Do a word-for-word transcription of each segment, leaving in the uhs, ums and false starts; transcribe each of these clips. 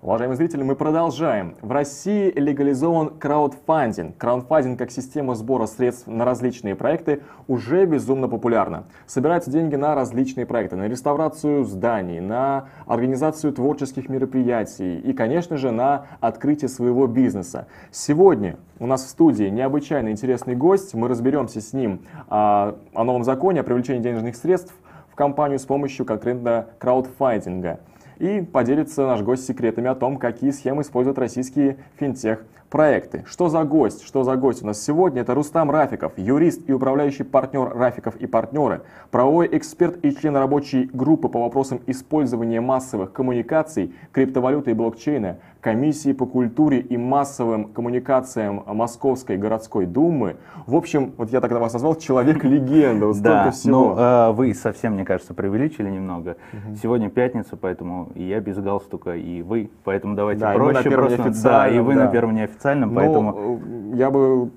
Уважаемые зрители, мы продолжаем. В России легализован краудфандинг. Краудфандинг как система сбора средств на различные проекты уже безумно популярна. Собираются деньги на различные проекты, на реставрацию зданий, на организацию творческих мероприятий и, конечно же, на открытие своего бизнеса. Сегодня у нас в студии необычайно интересный гость. Мы разберемся с ним о новом законе о привлечении денежных средств в компанию с помощью конкретно краудфандинга. И поделится наш гость секретами о том, какие схемы используют российские финтех-проекты. Что за гость? Что за гость у нас сегодня? Это Рустам Рафиков, юрист и управляющий партнер Рафиков и партнеры, правовой эксперт и член рабочей группы по вопросам использования массовых коммуникаций, криптовалюты и блокчейна, комиссии по культуре и массовым коммуникациям Московской городской думы. В общем, вот я тогда вас назвал человек-легенда, вот столько всего. Да, но вы совсем, мне кажется, преувеличили немного. Сегодня пятница, поэтому и я без галстука, и вы, поэтому давайте да, проще. И просто, да, и вы да. на первом неофициальном, поэтому... Ну, я бы...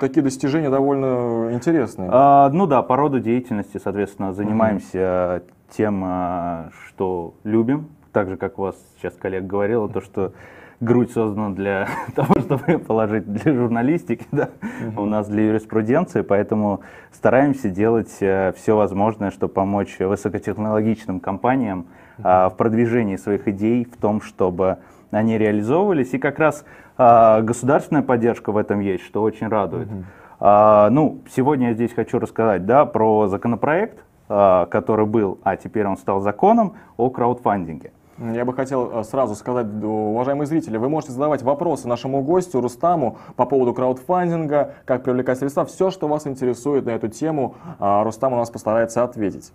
Такие достижения довольно интересные. А, ну да, по роду деятельности, соответственно, занимаемся угу. тем, что любим. Так же, как у вас сейчас коллега говорила, то, что грудь создана для того, чтобы положить для журналистики, да? угу. у нас для юриспруденции, поэтому стараемся делать все возможное, чтобы помочь высокотехнологичным компаниям в продвижении своих идей, в том, чтобы они реализовывались. И как раз а, государственная поддержка в этом есть, что очень радует. Mm-hmm. а, ну, сегодня я здесь хочу рассказать да, про законопроект, а, который был, а теперь он стал законом, о краудфандинге. Я бы хотел сразу сказать, уважаемые зрители, вы можете задавать вопросы нашему гостю Рустаму по поводу краудфандинга, как привлекать средства, все, что вас интересует на эту тему, Рустам у нас постарается ответить.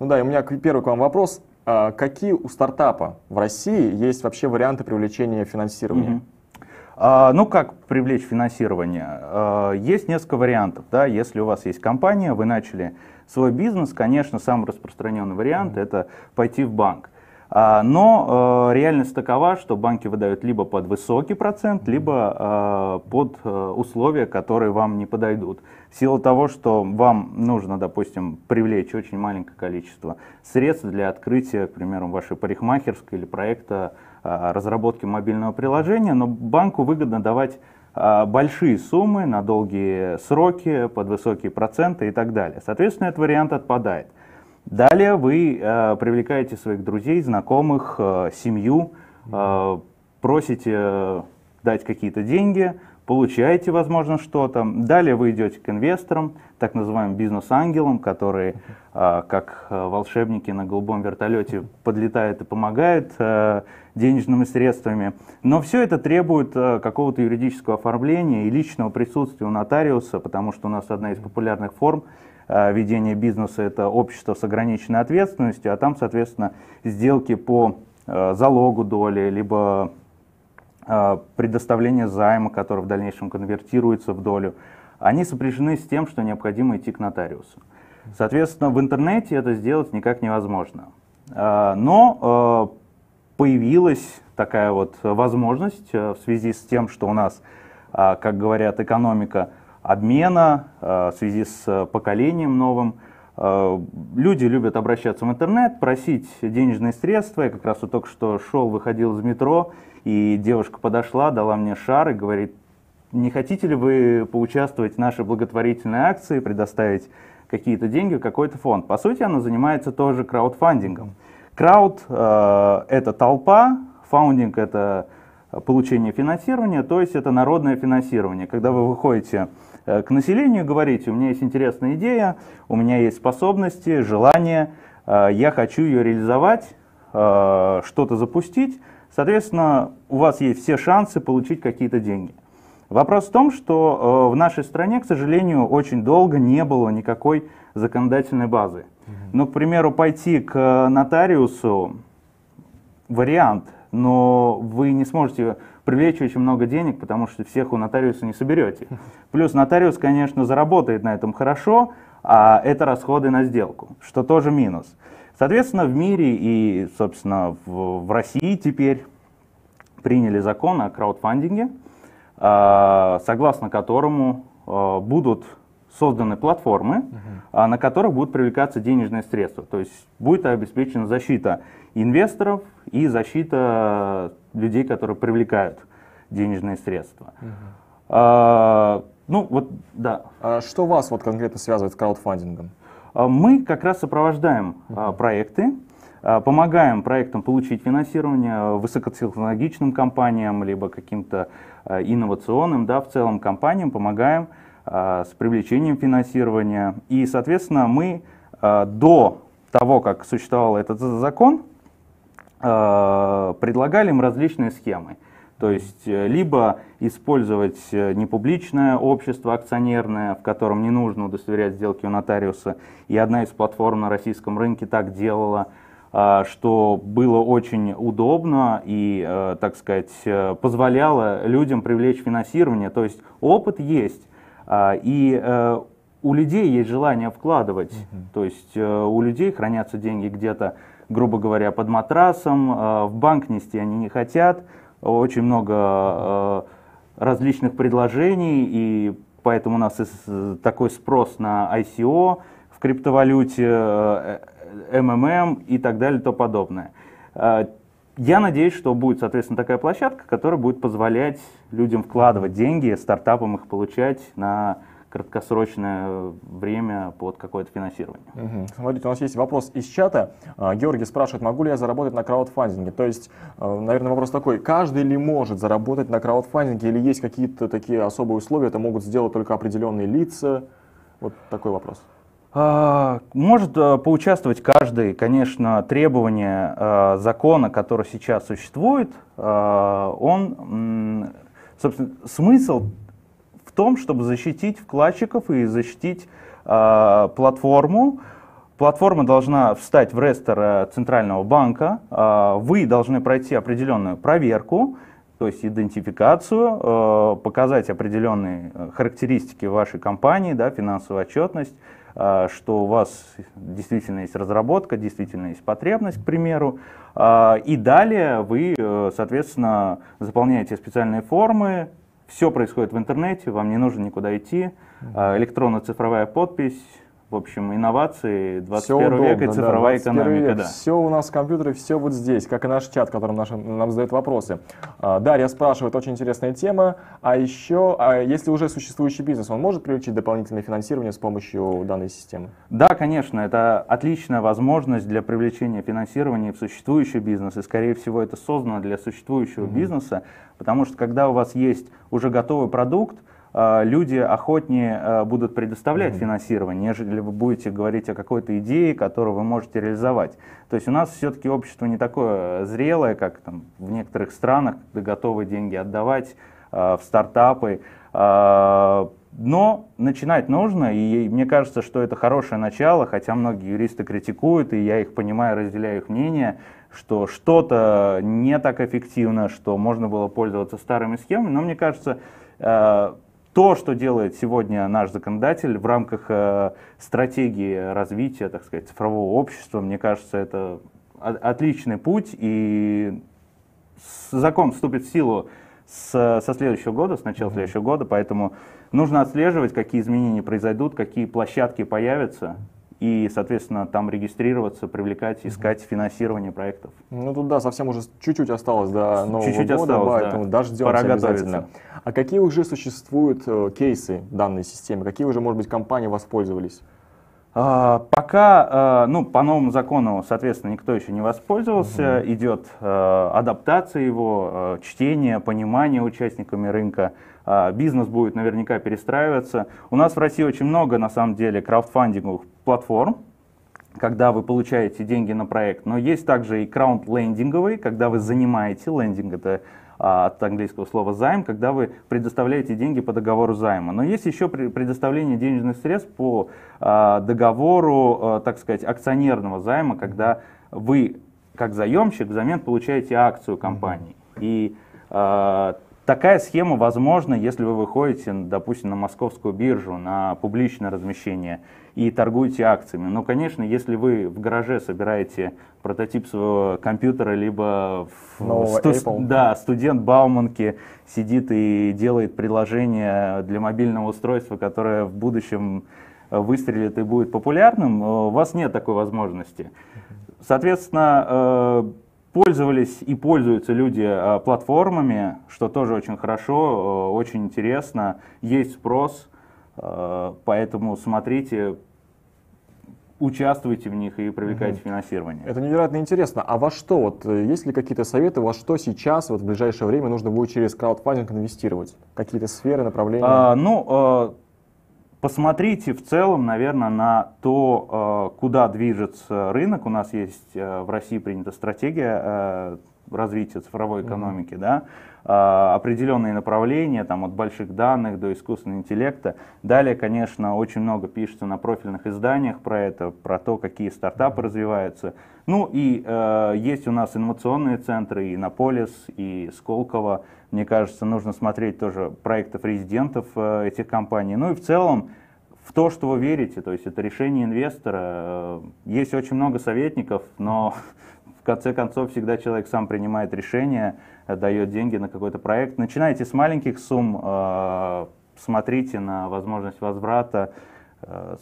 Ну да, и у меня первый к вам вопрос. Какие у стартапа в России есть вообще варианты привлечения финансирования? Mm-hmm. а, ну, как привлечь финансирование? А, есть несколько вариантов. Да? Если у вас есть компания, вы начали свой бизнес, конечно, самый распространенный вариант mm-hmm. – это пойти в банк. А, но а, реальность такова, что банки выдают либо под высокий процент, mm-hmm. либо а, под а, условия, которые вам не подойдут. В силу того, что вам нужно, допустим, привлечь очень маленькое количество средств для открытия, к примеру, вашей парикмахерской или проекта а, разработки мобильного приложения, но банку выгодно давать а, большие суммы на долгие сроки, под высокие проценты и так далее. Соответственно, этот вариант отпадает. Далее вы э, привлекаете своих друзей, знакомых, э, семью, э, просите э, дать какие-то деньги, получаете, возможно, что-то. Далее вы идете к инвесторам, так называемым бизнес-ангелам, которые э, как волшебники на голубом вертолете подлетают и помогают э, денежными средствами. Но все это требует э, какого-то юридического оформления и личного присутствия у нотариуса, потому что у нас одна из популярных форм ведение бизнеса – это общество с ограниченной ответственностью, а там, соответственно, сделки по э, залогу доли, либо э, предоставление займа, который в дальнейшем конвертируется в долю, они сопряжены с тем, что необходимо идти к нотариусу. Соответственно, в интернете это сделать никак невозможно. Э, но э, появилась такая вот возможность э, в связи с тем, что у нас, э, как говорят, экономика, обмена в связи с поколением новым. Люди любят обращаться в интернет, просить денежные средства. Я как раз вот только что шел, выходил из метро, и девушка подошла, дала мне шар и говорит: не хотите ли вы поучаствовать в нашей благотворительной акции, предоставить какие-то деньги в какой-то фонд? По сути, она занимается тоже краудфандингом. Крауд э, – это толпа, фаундинг – это получение финансирования, то есть это народное финансирование. Когда вы выходите к населению и говорите: у меня есть интересная идея, у меня есть способности, желание, я хочу ее реализовать, что-то запустить, соответственно, у вас есть все шансы получить какие-то деньги. Вопрос в том, что в нашей стране, к сожалению, очень долго не было никакой законодательной базы. Ну, к примеру, пойти к нотариусу – вариант, но вы не сможете привлечь очень много денег, потому что всех у нотариуса не соберете. Плюс нотариус, конечно, заработает на этом хорошо, а это расходы на сделку, что тоже минус. Соответственно, в мире и, собственно, в, в России теперь приняли закон о краудфандинге, э, согласно которому э, будут созданы платформы, uh-huh. на которых будут привлекаться денежные средства. То есть будет обеспечена защита инвесторов и защита людей, которые привлекают денежные средства. Угу. А, ну, вот, да. А что вас вот конкретно связывает с краудфандингом? Мы как раз сопровождаем угу. проекты, помогаем проектам получить финансирование высокотехнологичным компаниям, либо каким-то инновационным, да, в целом компаниям, помогаем с привлечением финансирования. И, соответственно, мы до того, как существовал этот закон, предлагали им различные схемы. То есть, либо использовать непубличное общество акционерное, в котором не нужно удостоверять сделки у нотариуса. И одна из платформ на российском рынке так делала, что было очень удобно и, так сказать, позволяло людям привлечь финансирование. То есть, опыт есть. И у людей есть желание вкладывать, Mm-hmm. то есть у людей хранятся деньги где-то, грубо говоря, под матрасом, в банк нести они не хотят, очень много различных предложений, и поэтому у нас такой спрос на ай си о в криптовалюте, эм эм эм и так далее и тому подобное. Я надеюсь, что будет, соответственно, такая площадка, которая будет позволять людям вкладывать деньги, стартапам их получать на краткосрочное время под какое-то финансирование. Угу. Смотрите, у нас есть вопрос из чата. Георгий спрашивает, могу ли я заработать на краудфандинге? То есть, наверное, вопрос такой, каждый ли может заработать на краудфандинге или есть какие-то такие особые условия, это могут сделать только определенные лица? Вот такой вопрос. Может поучаствовать каждый, конечно, требование закона, который сейчас существует, он, собственно, смысл в том, чтобы защитить вкладчиков и защитить платформу. Платформа должна встать в реестр Центрального банка, вы должны пройти определенную проверку, то есть идентификацию, показать определенные характеристики вашей компании, да, финансовую отчетность, что у вас действительно есть разработка, действительно есть потребность, к примеру. И далее вы, соответственно, заполняете специальные формы, все происходит в интернете, вам не нужно никуда идти, электронно-цифровая подпись, в общем, инновации двадцать первого века и цифровая экономика. Да. Все у нас в компьютере, все вот здесь, как и наш чат, которым нашим, нам задают вопросы. Дарья спрашивает, очень интересная тема. А еще, а если уже существующий бизнес, он может привлечь дополнительное финансирование с помощью данной системы? Да, конечно, это отличная возможность для привлечения финансирования в существующий бизнес. И, скорее всего, это создано для существующего mm-hmm. бизнеса, потому что, когда у вас есть уже готовый продукт, люди охотнее будут предоставлять Mm-hmm. финансирование, нежели вы будете говорить о какой-то идее, которую вы можете реализовать. То есть у нас все-таки общество не такое зрелое, как там в некоторых странах, когда готовы деньги отдавать э, в стартапы. Э, но начинать нужно, и мне кажется, что это хорошее начало, хотя многие юристы критикуют, и я их понимаю, разделяю их мнение, что что-то не так эффективно, что можно было пользоваться старыми схемами, но мне кажется... Э, То, что делает сегодня наш законодатель в рамках э, стратегии развития, так сказать, цифрового общества, мне кажется, это отличный путь. И закон вступит в силу с, со следующего года, с начала [S2] Mm-hmm. [S1] Следующего года, поэтому нужно отслеживать, какие изменения произойдут, какие площадки появятся. И, соответственно, там регистрироваться, привлекать, искать финансирование проектов. Ну, тут, да, совсем уже чуть-чуть осталось до Нового чуть-чуть года, осталось, поэтому да. дождемся обязательно. А какие уже существуют э, кейсы данной системы? Какие уже, может быть, компании воспользовались? А, пока, э, ну, по новому закону, соответственно, никто еще не воспользовался. Угу. Идет э, адаптация его, э, чтение, понимание участниками рынка. Бизнес будет наверняка перестраиваться. У нас в России очень много, на самом деле, краудфандинговых платформ, когда вы получаете деньги на проект, но есть также и краудлендинговые, когда вы занимаете, лендинг — это от английского слова «займ», когда вы предоставляете деньги по договору займа. Но есть еще предоставление денежных средств по договору, так сказать, акционерного займа, когда вы, как заемщик, взамен получаете акцию компании. И такая схема возможна, если вы выходите, допустим, на московскую биржу, на публичное размещение и торгуете акциями. Но, конечно, если вы в гараже собираете прототип своего компьютера, либо сту- да, студент Бауманки сидит и делает приложение для мобильного устройства, которое в будущем выстрелит и будет популярным, у вас нет такой возможности. Соответственно, пользовались и пользуются люди платформами, что тоже очень хорошо, очень интересно, есть спрос, поэтому смотрите, участвуйте в них и привлекайте угу. финансирование. Это невероятно интересно. А во что, вот, есть ли какие-то советы, во что сейчас, вот, в ближайшее время нужно будет через краудфандинг инвестировать? Какие-то сферы, направления? А, ну, а, посмотрите в целом, наверное, на то, а, куда движется рынок. У нас есть а, в России принята стратегия а, развития цифровой экономики, угу. да? а, определенные направления, там, от больших данных до искусственного интеллекта. Далее, конечно, очень много пишется на профильных изданиях про это, про то, какие стартапы развиваются. Ну и а, есть у нас инновационные центры, и Инополис, и Сколково. Мне кажется, нужно смотреть тоже проектов резидентов а, этих компаний. Ну и в целом, в то, что вы верите, то есть это решение инвестора. Есть очень много советников, но в конце концов всегда человек сам принимает решение, дает деньги на какой-то проект. Начинайте с маленьких сумм, смотрите на возможность возврата.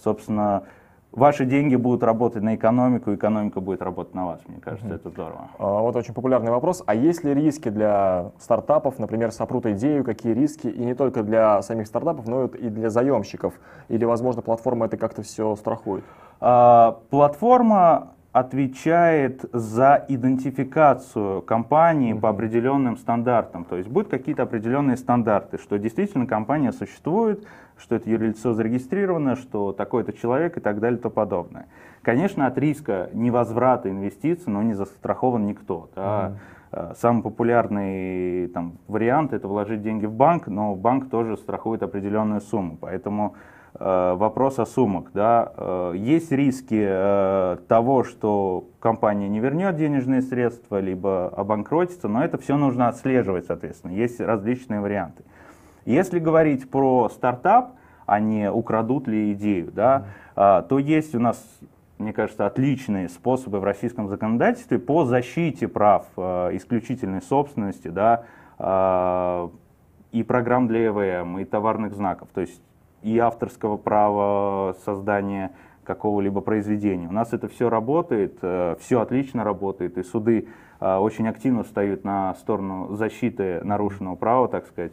Собственно, ваши деньги будут работать на экономику, экономика будет работать на вас. Мне кажется, mm-hmm. это здорово. Вот очень популярный вопрос. А есть ли риски для стартапов, например, сопрут идею, какие риски? И не только для самих стартапов, но и для заемщиков. Или, возможно, платформа это как-то все страхует? А, платформа отвечает за идентификацию компании mm-hmm. по определенным стандартам. То есть будут какие-то определенные стандарты, что действительно компания существует, что это юрлицо зарегистрировано, что такой-то человек и так далее и тому подобное. Конечно, от риска невозврата инвестиций, но не застрахован никто. Да? Mm-hmm. Самый популярный там, вариант – это вложить деньги в банк, но банк тоже страхует определенную сумму. Поэтому вопрос о суммах. Да? Есть риски того, что компания не вернет денежные средства, либо обанкротится, но это все нужно отслеживать, соответственно. Есть различные варианты. Если говорить про стартап, а не украдут ли идею, да, то есть у нас, мне кажется, отличные способы в российском законодательстве по защите прав исключительной собственности, да, и программ для ЭВМ, и товарных знаков. То есть и авторского права создания какого-либо произведения. У нас это все работает, все отлично работает, и суды очень активно встают на сторону защиты нарушенного права, так сказать,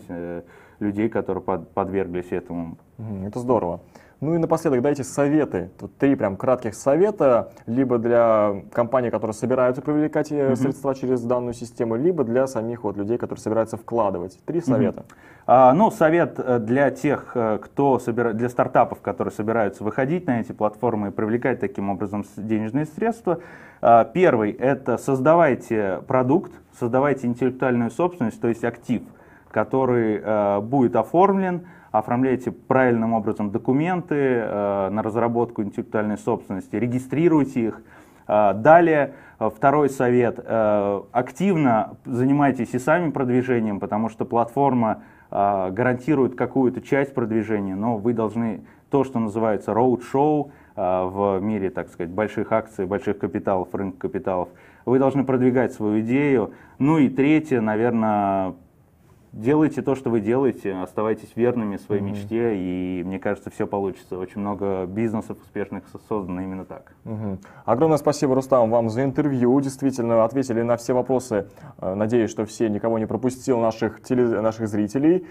людей, которые подверглись этому. Это здорово. Ну и напоследок дайте советы, тут три прям кратких совета, либо для компаний, которые собираются привлекать mm-hmm. средства через данную систему, либо для самих вот людей, которые собираются вкладывать. Три совета. Mm-hmm. а, ну, совет для тех, кто собира... для стартапов, которые собираются выходить на эти платформы и привлекать таким образом денежные средства. А, первый – это создавайте продукт, создавайте интеллектуальную собственность, то есть актив, который а, будет оформлен. Оформляйте правильным образом документы э, на разработку интеллектуальной собственности, регистрируйте их. Э, далее, второй совет, э, активно занимайтесь и сами продвижением, потому что платформа э, гарантирует какую-то часть продвижения, но вы должны то, что называется роуд-шоу э, в мире, так сказать, больших акций, больших капиталов, рынка капиталов, вы должны продвигать свою идею. Ну и третье, наверное, делайте то, что вы делаете, оставайтесь верными своей mm-hmm. мечте, и, мне кажется, все получится. Очень много бизнесов успешных создано именно так. Mm-hmm. Огромное спасибо, Рустам, вам за интервью. Действительно, ответили на все вопросы. Надеюсь, что все, никого не пропустил наших, телез... наших зрителей.